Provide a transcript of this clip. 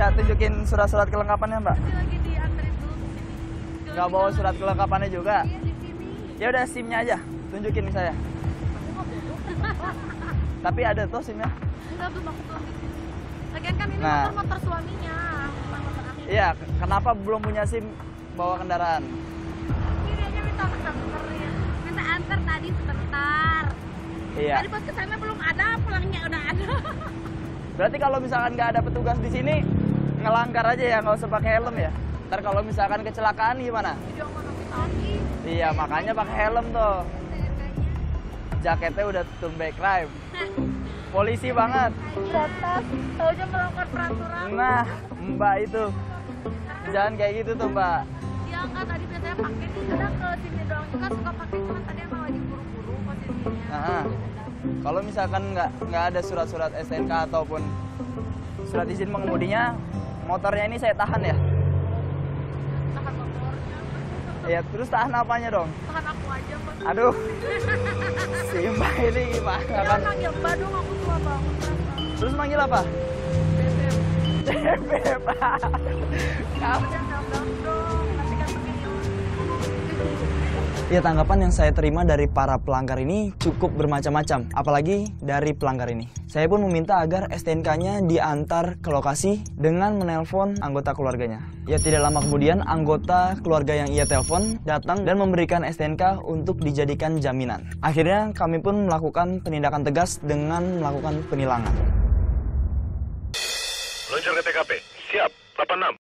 bisa tunjukin surat-surat kelengkapannya, Mbak? Tapi lagi dianterin dulu ke sini. Nggak bawa surat kelengkapannya juga? Iya, di sini. Ya udah, SIM-nya aja. Tunjukin saya. Tapi ada tuh SIM-nya. Enggak, belum aku tunjukin. Lagian kan ini motor suaminya. Iya, kenapa belum punya SIM bawa kendaraan? Ini aja minta antar ya. Minta antar tadi sebentar. Iya. Tadi pas kesana belum ada, pulangnya udah ada. Berarti kalau misalkan nggak ada petugas di sini, ngelanggar aja ya, nggak usah pakai helm ya? Ntar kalau misalkan kecelakaan gimana? Iya, makanya pakai helm tuh. Jaketnya udah tumbe crime. Polisi banget. Batas, taunya melanggar peraturan. Nah, Mbak itu. Jangan kayak gitu tuh, Mbak. Iya, enggak, tadi biasanya pakai nih, kadang ke sini doang juga suka pakai, cuma tadi emang lagi buru-buru posisinya. Kalau misalkan nggak ada surat-surat STNK ataupun surat izin mengemudinya, motornya ini saya tahan ya? Tahan motornya. Ya, terus tahan apanya dong? Tahan aku aja, Mbak. Aduh, si Mbak ini gimana? Jangan manggil Mbak dong, aku tua banget. Terus manggil apa? Bebep. Bebep. Kamu jangan bilang dong, nanti kan begini. Ya, tanggapan yang saya terima dari para pelanggar ini cukup bermacam-macam, apalagi dari pelanggar ini. Saya pun meminta agar STNK-nya diantar ke lokasi dengan menelpon anggota keluarganya. Ya, tidak lama kemudian anggota keluarga yang ia telepon datang dan memberikan STNK untuk dijadikan jaminan. Akhirnya kami pun melakukan penindakan tegas dengan melakukan penilangan. Luncur ke TKP, siap, 86.